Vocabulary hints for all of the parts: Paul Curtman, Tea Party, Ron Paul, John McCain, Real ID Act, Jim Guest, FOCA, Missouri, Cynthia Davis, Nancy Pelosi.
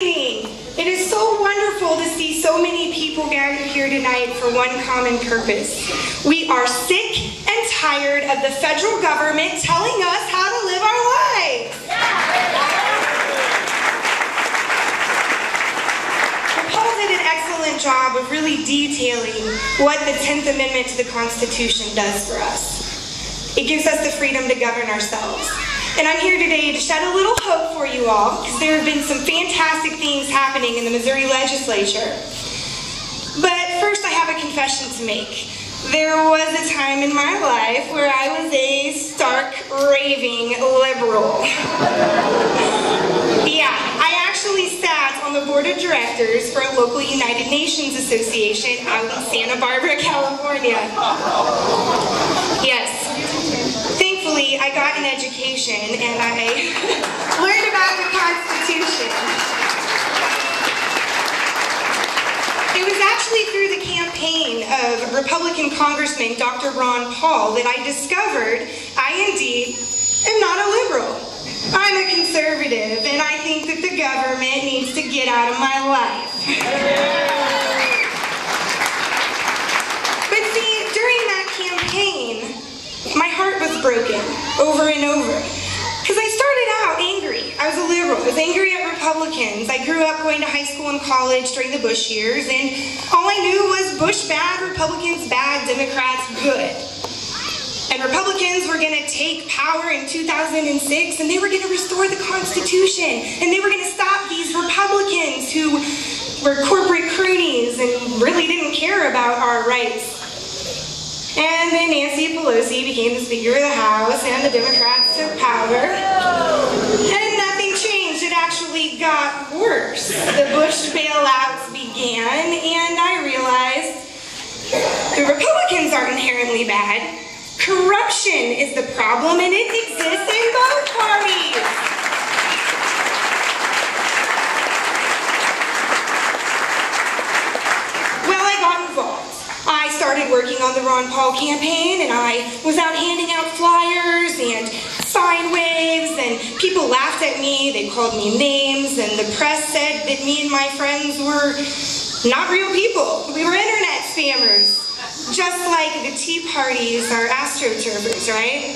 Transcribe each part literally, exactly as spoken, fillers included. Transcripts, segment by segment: It is so wonderful to see so many people gathered here tonight for one common purpose. We are sick and tired of the federal government telling us how to live our lives. Yeah. Paul did an excellent job of really detailing what the tenth Amendment to the Constitution does for us. It gives us the freedom to govern ourselves. And I'm here today to shed a little hope for you all, because there have been some fantastic things happening in the Missouri legislature. But first, I have a confession to make. There was a time in my life where I was a stark, raving liberal. Yeah, I actually sat on the board of directors for a local United Nations association out in Santa Barbara, California. Yes. I got an education and I learned about the Constitution. It was actually through the campaign of Republican Congressman Doctor Ron Paul that I discovered I indeed am not a liberal. I'm a conservative, and I think that the government needs to get out of my life. But see, during that campaign, my heart was broken over and over, because I started out angry. I was a liberal. I was angry at Republicans. I grew up going to high school and college during the Bush years, and all I knew was Bush bad, Republicans bad, Democrats good. And Republicans were going to take power in two thousand six, and they were going to restore the Constitution, and they were going to stop these Republicans who were corporate croonies and really didn't care about our rights. And then Nancy Pelosi became the Speaker of the House, and the Democrats took power. And nothing changed. It actually got worse. The Bush bailouts began, and I realized the Republicans are inherently bad. Corruption is the problem, and it exists in both parties. I started working on the Ron Paul campaign, and I was out handing out flyers and sign waves, and people laughed at me, they called me names, and the press said that me and my friends were not real people. We were internet spammers, just like the Tea Parties are astroturfers, right?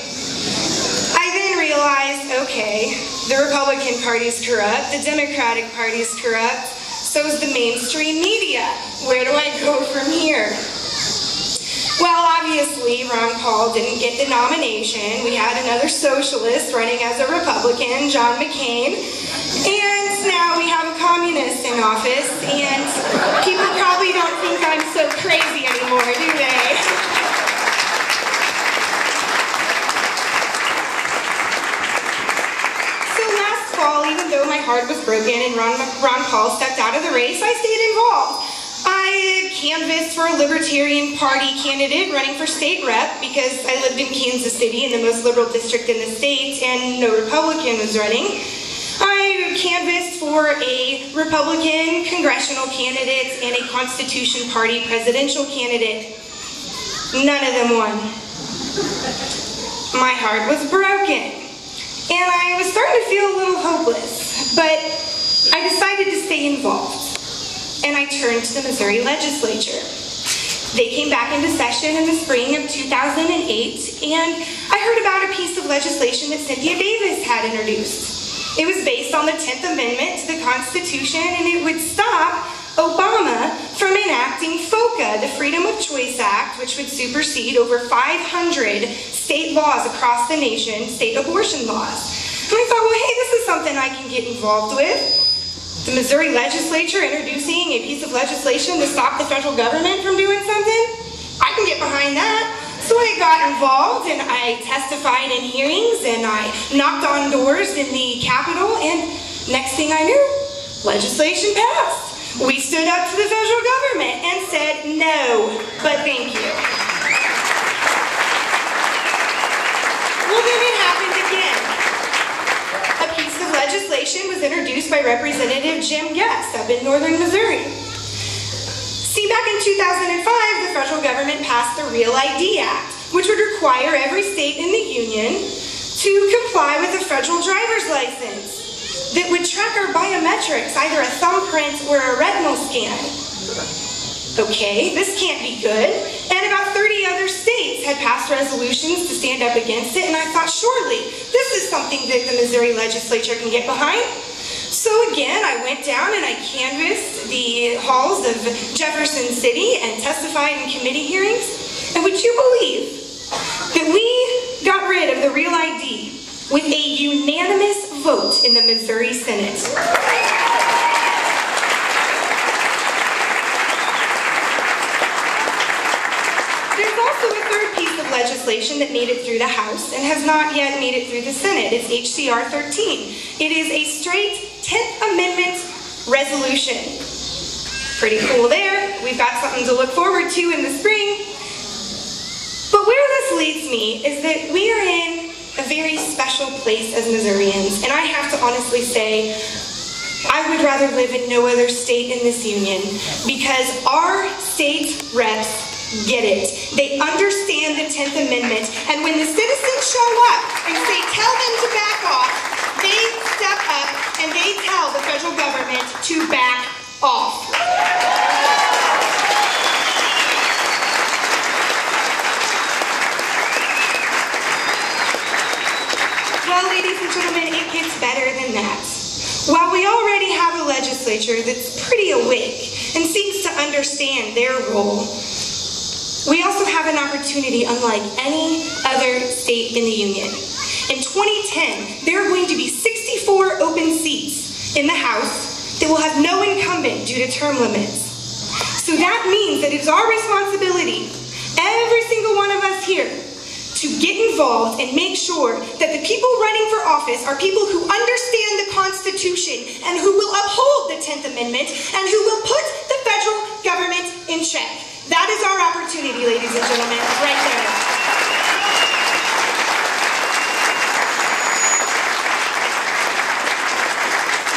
I then realized, okay, the Republican Party's corrupt, the Democratic Party's corrupt, so is the mainstream media. Where do I go from here? Well, obviously, Ron Paul didn't get the nomination. We had another socialist running as a Republican, John McCain. And now we have a communist in office, and people probably don't think I'm so crazy anymore, do they? So last fall, even though my heart was broken and Ron, Ron Paul stepped out of the race, I stayed involved. I canvassed for a Libertarian Party candidate running for state rep, because I lived in Kansas City in the most liberal district in the state, and no Republican was running. I canvassed for a Republican congressional candidate and a Constitution Party presidential candidate. None of them won. My heart was broken, and I was starting to feel a little hopeless, but I decided to stay involved. And I turned to the Missouri legislature. They came back into session in the spring of two thousand eight, and I heard about a piece of legislation that Cynthia Davis had introduced. It was based on the tenth Amendment to the Constitution, and it would stop Obama from enacting FOCA, the Freedom of Choice Act, which would supersede over five hundred state laws across the nation, state abortion laws. And I thought, well, hey, this is something I can get involved with. The Missouri legislature introducing a piece of legislation to stop the federal government from doing something? I can get behind that. So I got involved, and I testified in hearings, and I knocked on doors in the Capitol, and next thing I knew, legislation passed. We stood up to the federal government and said, no, but thank you. Well, then it happened again. Legislation was introduced by Representative Jim Guest up in northern Missouri. See, back in two thousand five, the federal government passed the Real I D Act, which would require every state in the union to comply with a federal driver's license. that would track our biometrics, either a thumbprint or a retinal scan. Okay, this can't be good. And about thirty other states had passed resolutions to stand up against it, and I thought, surely this is something that the Missouri legislature can get behind. So again, I went down and I canvassed the halls of Jefferson City and testified in committee hearings. And would you believe that we got rid of the Real I D with a unanimous vote in the Missouri Senate? There's also a third piece of legislation that made it through the House and has not yet made it through the Senate. It's H C R thirteen. It is a straight tenth Amendment resolution. Pretty cool there. We've got something to look forward to in the spring. But where this leads me is that we are in a very special place as Missourians, and I have to honestly say, I would rather live in no other state in this union, because our state reps get it. They understand the tenth Amendment, and when the citizens show up and say, tell them to back off, they step up and they tell the federal government to back off. Well, ladies and gentlemen, it gets better than that. While we already have a legislature that's pretty awake and seems to understand their role, we also have an opportunity unlike any other state in the union. In twenty ten, there are going to be sixty-four open seats in the House that will have no incumbent due to term limits. So that means that it's our responsibility, every single one of us here, to get involved and make sure that the people running for office are people who understand the Constitution and who will uphold the tenth Amendment and who will put the federal government in check. That is our opportunity, ladies and gentlemen, right there.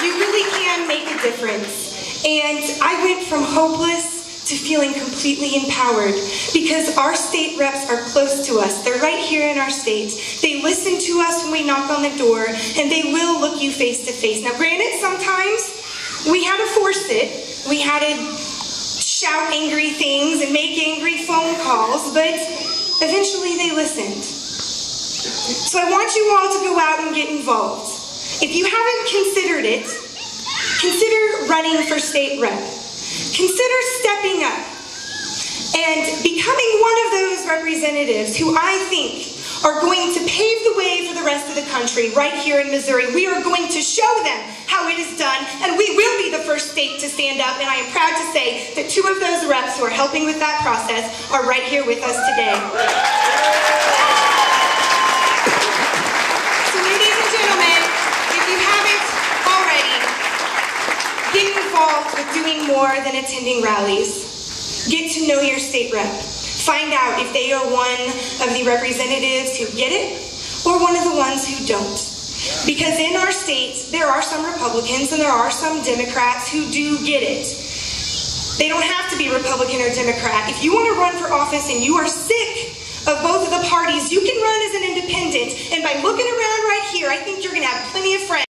You really can make a difference. And I went from hopeless to feeling completely empowered, because our state reps are close to us. They're right here in our state. They listen to us when we knock on the door, and they will look you face to face. Now granted, sometimes we had to force it. We had to shout angry things and make angry phone calls, but eventually they listened. So I want you all to go out and get involved. If you haven't considered it, consider running for state rep. Consider stepping up and becoming one of those representatives who I think are going to pave the way for the rest of the country right here in Missouri. We are going to show them how it is done, and we will be the first state to stand up, and I am proud to say that two of those reps who are helping with that process are right here with us today. So ladies and gentlemen, if you haven't already, get involved with doing more than attending rallies. Get to know your state rep. Find out if they are one of the representatives who get it or one of the ones who don't. Because in our state, there are some Republicans and there are some Democrats who do get it. They don't have to be Republican or Democrat. If you want to run for office and you are sick of both of the parties, you can run as an independent. And by looking around right here, I think you're going to have plenty of friends.